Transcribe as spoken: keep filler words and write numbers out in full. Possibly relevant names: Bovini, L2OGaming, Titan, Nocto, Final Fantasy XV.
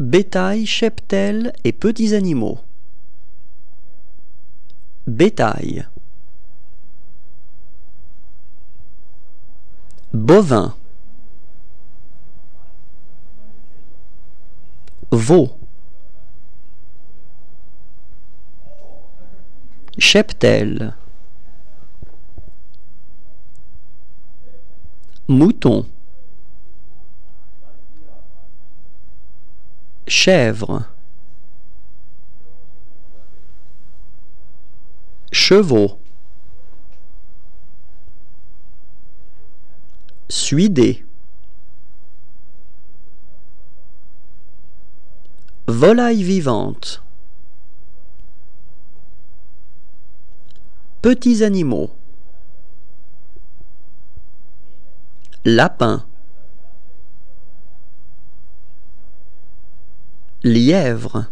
Bétail, cheptel et petits animaux. Bétail. Bovin. Veau. Cheptel. Mouton. Chèvre. Chevaux. Suidé. Volaille vivante. Petits animaux. Lapin. Lièvre.